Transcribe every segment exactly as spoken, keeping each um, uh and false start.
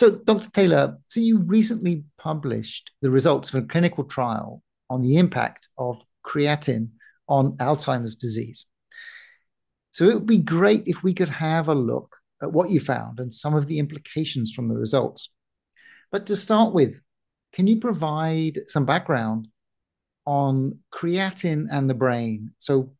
So, Doctor Taylor, so you recently published the results of a clinical trial on the impact of creatine on Alzheimer's disease. So it would be great if we could have a look at what you found and some of the implications from the results. But to start with, can you provide some background on creatine and the brain? So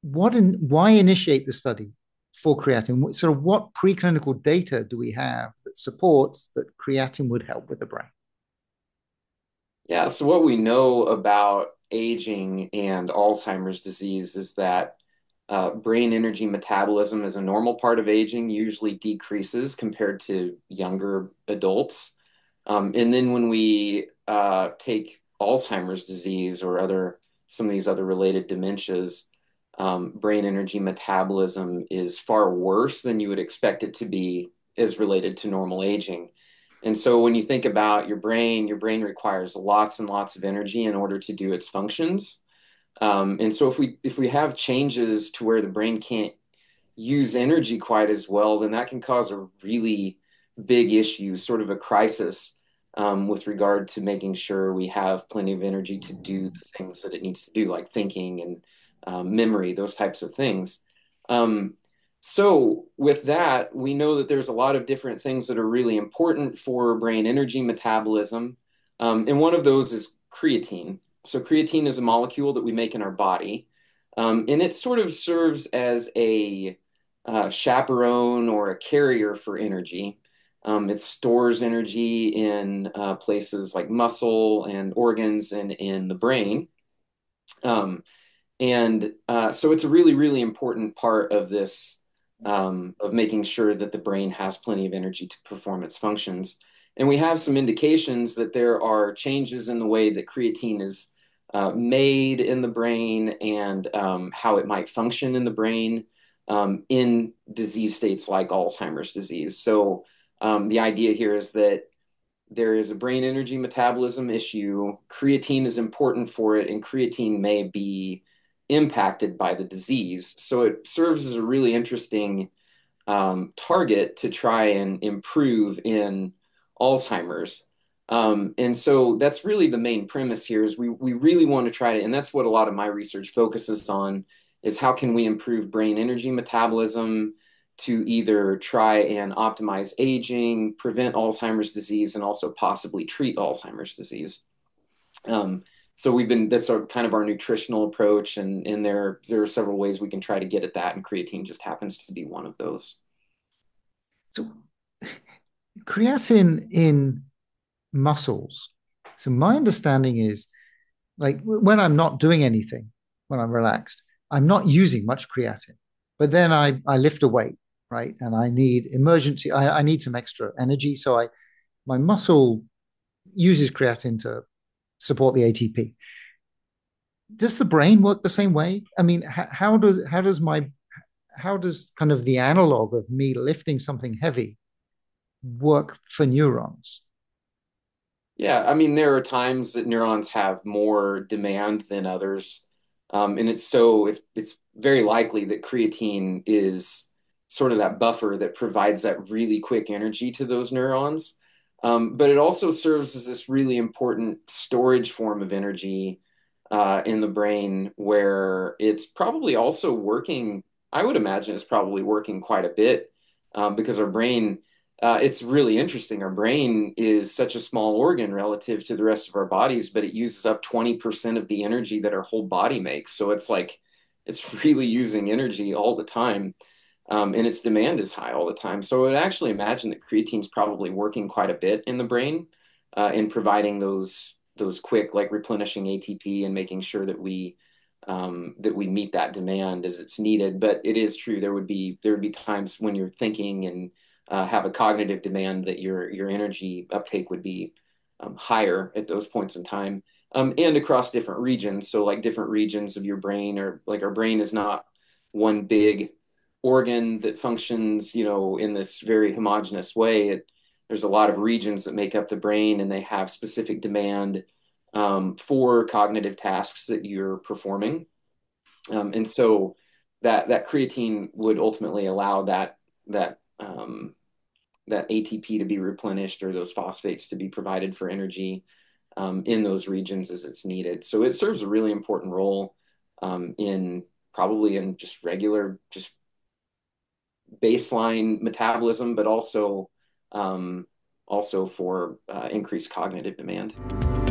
what in, why initiate the study for creatine? Sort of what preclinical data do we have that supports that creatine would help with the brain? Yeah, so what we know about aging and Alzheimer's disease is that uh, brain energy metabolism is a normal part of aging, usually decreases compared to younger adults. Um, and then when we uh, take Alzheimer's disease or other some of these other related dementias, um, brain energy metabolism is far worse than you would expect it to be as related to normal aging. And so when you think about your brain, your brain requires lots and lots of energy in order to do its functions. Um, and so if we if we have changes to where the brain can't use energy quite as well, then that can cause a really big issue, sort of a crisis um, with regard to making sure we have plenty of energy to do the things that it needs to do, like thinking and uh, memory, those types of things. Um, So with that, we know that there's a lot of different things that are really important for brain energy metabolism. Um, and one of those is creatine. So creatine is a molecule that we make in our body. Um, and it sort of serves as a uh, chaperone or a carrier for energy. Um, it stores energy in uh, places like muscle and organs and in the brain. Um, and uh, so it's a really, really important part of this Um, of making sure that the brain has plenty of energy to perform its functions. And we have some indications that there are changes in the way that creatine is uh, made in the brain and um, how it might function in the brain um, in disease states like Alzheimer's disease. So um, the idea here is that there is a brain energy metabolism issue. Creatine is important for it, and creatine may be impacted by the disease. So it serves as a really interesting um, target to try and improve in Alzheimer's. Um, and so that's really the main premise here is we, we really want to try to, and that's what a lot of my research focuses on, is how can we improve brain energy metabolism to either try and optimize aging, prevent Alzheimer's disease, and also possibly treat Alzheimer's disease. Um, So we've been, that's our, kind of our nutritional approach, and, and there, there are several ways we can try to get at that, and creatine just happens to be one of those. So creatine in muscles. So my understanding is, like, when I'm not doing anything, when I'm relaxed, I'm not using much creatine, but then I, I lift a weight, right? And I need emergency, I, I need some extra energy. So I, my muscle uses creatine to support the A T P. Does the brain work the same way? I mean, how, how does how does my how does kind of the analog of me lifting something heavy work for neurons? Yeah, I mean, there are times that neurons have more demand than others, um, and it's so it's it's very likely that creatine is sort of that buffer that provides that really quick energy to those neurons. Um, but it also serves as this really important storage form of energy uh, in the brain, where it's probably also working, I would imagine it's probably working quite a bit um, because our brain, uh, it's really interesting. Our brain is such a small organ relative to the rest of our bodies, but it uses up twenty percent of the energy that our whole body makes. So it's like, it's really using energy all the time. Um, and its demand is high all the time. So I would actually imagine that creatine is probably working quite a bit in the brain uh, in providing those those quick, like replenishing A T P and making sure that we um, that we meet that demand as it's needed. But it is true there would be there would be times when you're thinking and uh, have a cognitive demand that your your energy uptake would be um, higher at those points in time um, and across different regions. So like different regions of your brain, or like our brain is not one big organ that functions, you know, in this very homogeneous way. It, there's a lot of regions that make up the brain, and they have specific demand um, for cognitive tasks that you're performing. Um, and so that that creatine would ultimately allow that that um, that A T P to be replenished or those phosphates to be provided for energy um, in those regions as it's needed. So it serves a really important role um, in probably in just regular, just baseline metabolism, but also um, also for uh, increased cognitive demand.